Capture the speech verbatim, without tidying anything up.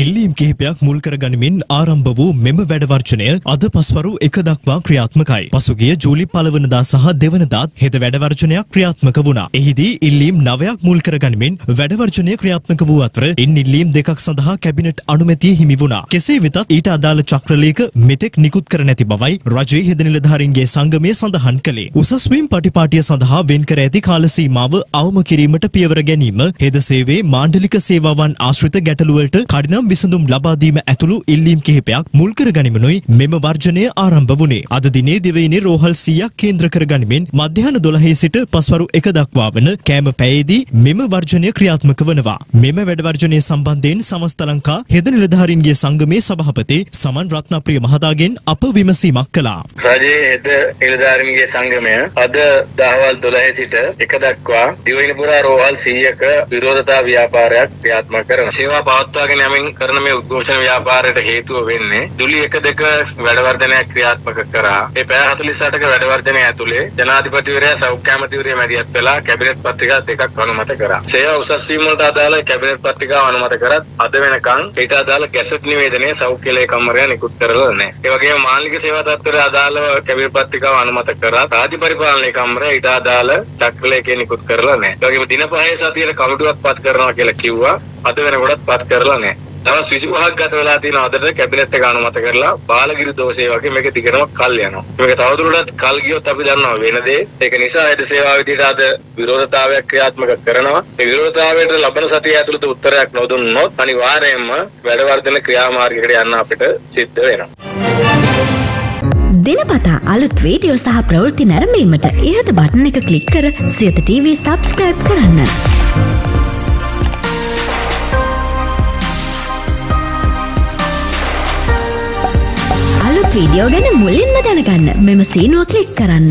ඉල්ලීම් කිහිපයක් මුල් කරගනිමින් ආරම්භ වූ මෙම වැඩවර්ජනය අද පස්වරු එක දක්වා ක්‍රියාත්මකයි. පසුගිය ජූලි පළවෙනිදා සහ දෙවනදාත් හෙද වැඩවර්ජනයක් ක්‍රියාත්මක වුණා. එහිදී ඉල්ලීම් නවයක් මුල් කරගනිමින් වැඩවර්ජනය ක්‍රියාත්මක වූ අතර ඉන් ඉල්ලීම් දෙකක් සඳහා කැබිනට් අනුමැතිය හිමි වුණා. කෙසේ වෙතත් ඊට අදාළ චක්‍රලේඛ මෙතෙක් නිකුත් කර නැති බවයි රජයේ හෙද නිලධාරීන්ගේ සංගමය සඳහන් කළේ. උසස් වීම් පටිපාටිය සඳහා වෙන් කර ඇති කාල සීමාව අවම කිරීමට පියවර ගැනීම හෙද සේවයේ මාණ්ඩලික සේවාවන් ආශ්‍රිත ගැටළු වලට කඩින විසඳුම් ලබා දීම ඇතුළු ඉල්ලීම් කිහිපයක් මුල් කර ගනිමිනුයි මෙම වර්ජනය ආරම්භ වුණේ. අද දිනේ දිවයිනේ රෝහල් සීයක් කේන්ද්‍ර කර ගනිමින් මධ්‍යහන දොළහේ සිට පස්වරු එක දක්වා වන කෑම පැයේදී මෙම වර්ජනය ක්‍රියාත්මක වනවා. මෙම වැඩ වර්ජනය සම්බන්ධයෙන් සමස්ත ලංකා හෙද නිලධාරීන්ගේ සංගමේ සභාපති සමන් රත්නප්‍රිය මහතාගෙන් අප විමසීමක් කළා. රජයේ හෙද නිලධාරීන්ගේ සංගමය අද දහවල් දොළහේ සිට එක දක්වා දිවයිනේ පුරා රෝහල් සීයක විරෝධතා ව්‍යාපාරයක් ක්‍රියාත්මක කරන සේවා පවත්වාගෙන යමින් කරන මේ උද්ඝෝෂණ ව්‍යාපාරයට හේතුව වෙන්නේ ජූලි එක දෙක වැඩවර්ධනයක් ක්‍රියාත්මක කරා. ඒ පැය හතළිස් අටක වැඩවර්ධනය ඇතුලේ ජනාධිපතිවරයා සෞඛ්‍ය ඇමතිවරයා මැදිහත් වෙලා කැබිනට් පත්‍රිකා දෙකක් අනුමත කරා. සේවා උසස් වීම වලට අදාළ කැබිනට් පත්‍රිකාව අනුමත කරත් අද වෙනකන් ඊට අදාළ ගැසට් නිවේදනය සෞඛ්‍ය ලේකම්වරයා නිකුත් කරලා නැහැ. ඒ වගේම මානලික සේවා තත්ත්වයට අදාළව කැබිනට් පත්‍රිකාව අනුමත කරා. රාජ්‍ය පරිපාලන ලේකම්වරයා ඊට අදාළ චක්‍රලේඛය නිකුත් කරලා නැහැ. ඒ වගේම දින පහේ සතියේ කමිටුවක් පත් කරනවා කියලා කිව්වා. අද වෙනකොටත් පත් කරලා නැහැ. දවස් විසිපහක් ගත වෙලා තියෙන අතර කැබිනට් එක අනුමත කරලා බාලගිරි දෝෂය වගේ මේක දිගටම කල් යනවා. මේක තවදුරටත් කල් ගියොත් අපි දන්නවා වෙන දේ. ඒක නිසා හෙද සේවා විදිහට අද විරෝධතාවයක් ක්‍රියාත්මක කරනවා. මේ විරෝධතාවයට ලබන සතිය ඇතුළත උත්තරයක් නොදුන්නොත් අනිවාර්යයෙන්ම වැඩවර්ධන ක්‍රියාමාර්ගයකට යන්න අපිට සිද්ධ වෙනවා. දිනපතා අලුත් වීඩියෝ සහ ප්‍රවෘත්ති නැරඹීමට ඉහත බටන් එක ක්ලික් කර සියත ටීවී subscribe කරන්න. වීඩියෝ ගැන මුලින්ම දැනගන්න මෙම සීනුව ක්ලික් කරන්න.